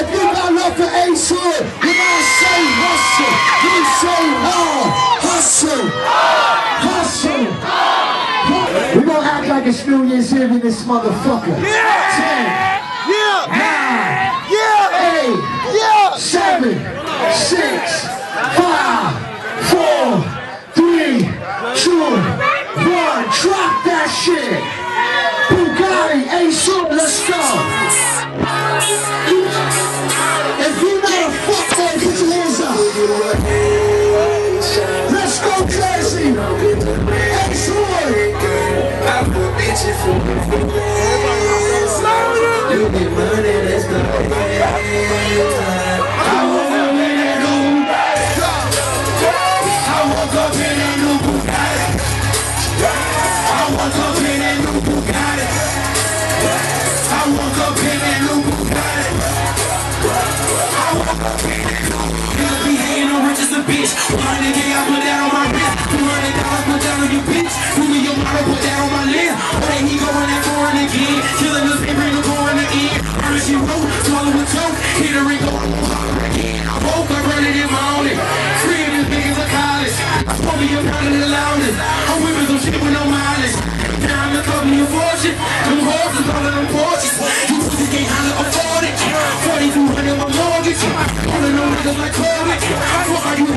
If you got love for AC, then I say hustle. You say hard. Hustle. Hustle. We're gonna act like it's New Year's Eve in this motherfucker. Yeah. 10, 9, 8, 7, 6, 5, 4, 3, 2, 1. Drop that shit. Bugatti, A-Soup, let's go. If you know the fuck that, put your hands up. Let's go crazy. A-Soup. You get money, let's go. Bitch, 100K, I put that on my wrist. $200, put that on your bitch. Ruby, your model, put that on my list. Oh, that he go on that foreign again. Killing this paper, no going to end. Earnest, she wrote, swallow a choke. Hit her and go on again. I woke up early in my own. Free of this niggas of college. I spoke to your pound of the loudest. I'm whipping some shit with no mileage. Time to cover your fortune. Them horses, all of them porches. You pussies can't hardly afford it. $4,200 my mortgage. Pulling on niggas like Corbett.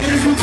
Living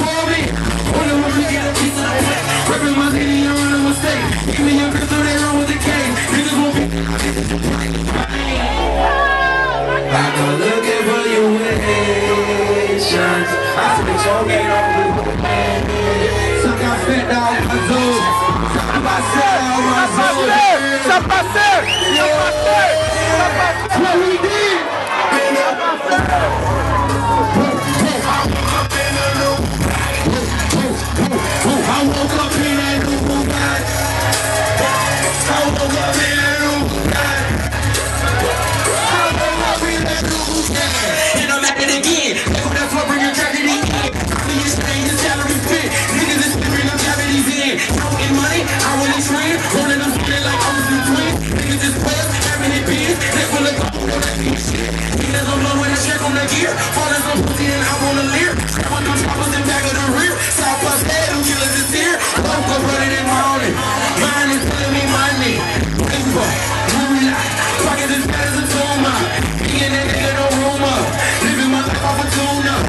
my life off a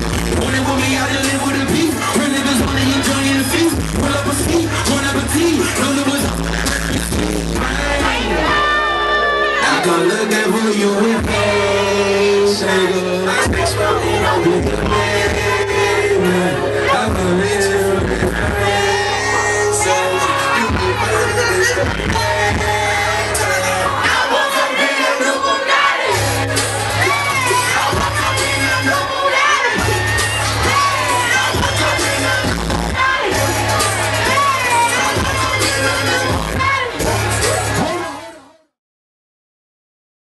tune-up.